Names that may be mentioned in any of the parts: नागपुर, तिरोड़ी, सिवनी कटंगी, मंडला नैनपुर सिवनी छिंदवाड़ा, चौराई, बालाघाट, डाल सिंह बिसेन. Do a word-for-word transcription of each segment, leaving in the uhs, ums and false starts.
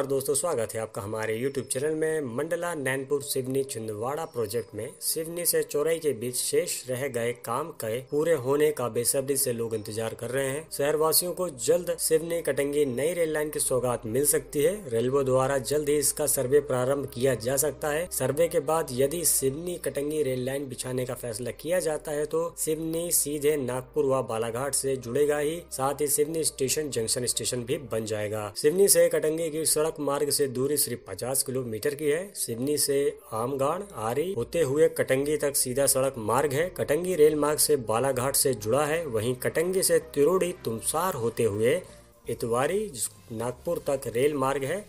नमस्कार दोस्तों, स्वागत है आपका हमारे यूट्यूब चैनल में। मंडला नैनपुर सिवनी छिंदवाड़ा प्रोजेक्ट में सिवनी से चौराई के बीच शेष रह गए काम के पूरे होने का बेसब्री से लोग इंतजार कर रहे हैं। शहरवासियों को जल्द सिवनी कटंगी नई रेल लाइन की सौगात मिल सकती है। रेलवे द्वारा जल्द ही इसका सर्वे प्रारंभ किया जा सकता है। सर्वे के बाद यदि सिवनी कटंगी रेल लाइन बिछाने का फैसला किया जाता है तो सिवनी सीधे नागपुर व बालाघाट से जुड़ेगा ही, साथ ही सिवनी स्टेशन जंक्शन स्टेशन भी बन जाएगा। सिवनी से कटंगी की सड़क मार्ग से दूरी सिर्फ पचास किलोमीटर की है। सिवनी से आमगाड़ आरी होते हुए कटंगी तक सीधा सड़क मार्ग है। कटंगी रेल मार्ग से बालाघाट से जुड़ा है। वहीं कटंगी से तिरोड़ी तुमसार होते हुए इतवारी नागपुर तक रेल मार्ग है।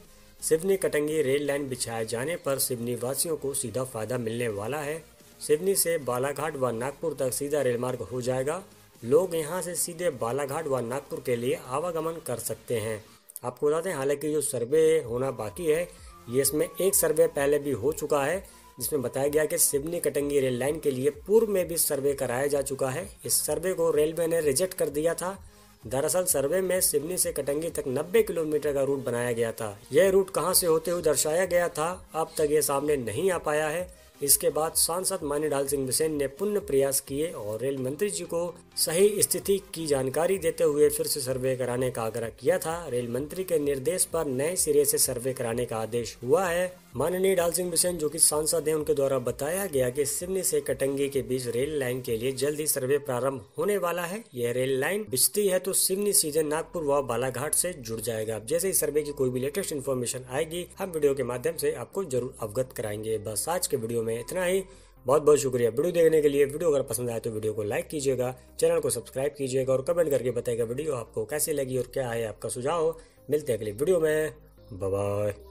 सिवनी कटंगी रेल लाइन बिछाए जाने पर सिवनी वासियों को सीधा फायदा मिलने वाला है। सिवनी से बालाघाट व नागपुर तक सीधा रेल मार्ग हो जाएगा। लोग यहाँ से सीधे बालाघाट व नागपुर के लिए आवागमन कर सकते हैं। आपको बता दें, हालांकि जो सर्वे होना बाकी है, ये इसमें एक सर्वे पहले भी हो चुका है जिसमें बताया गया कि सिवनी कटंगी रेल लाइन के लिए पूर्व में भी सर्वे कराया जा चुका है। इस सर्वे को रेलवे ने रिजेक्ट कर दिया था। दरअसल सर्वे में सिवनी से कटंगी तक नब्बे किलोमीटर का रूट बनाया गया था। यह रूट कहां से होते हुए दर्शाया गया था, अब तक ये सामने नहीं आ पाया है। इसके बाद सांसद माननीय डाल सिंह बिसेन ने पुण्य प्रयास किए और रेल मंत्री जी को सही स्थिति की जानकारी देते हुए फिर से सर्वे कराने का आग्रह किया था। रेल मंत्री के निर्देश पर नए सिरे से सर्वे कराने का आदेश हुआ है। माननीय डाल सिंह बिसेन जो कि सांसद हैं, उनके द्वारा बताया गया कि सिवनी से कटंगी के बीच रेल लाइन के लिए जल्द ही सर्वे प्रारंभ होने वाला है। यह रेल लाइन बिछती है तो सिवनी सीधे नागपुर व बालाघाट से जुड़ जाएगा। जैसे ही सर्वे की कोई भी लेटेस्ट इन्फॉर्मेशन आएगी, हम वीडियो के माध्यम से आपको जरूर अवगत कराएंगे। बस आज के वीडियो में इतना ही। बहुत बहुत शुक्रिया वीडियो देखने के लिए। वीडियो अगर पसंद आए तो वीडियो को लाइक कीजिएगा, चैनल को सब्सक्राइब कीजिएगा और कमेंट करके बताइएगा वीडियो आपको कैसी लगी और क्या है आपका सुझाव। मिलते हैं अगले वीडियो में। Bye bye.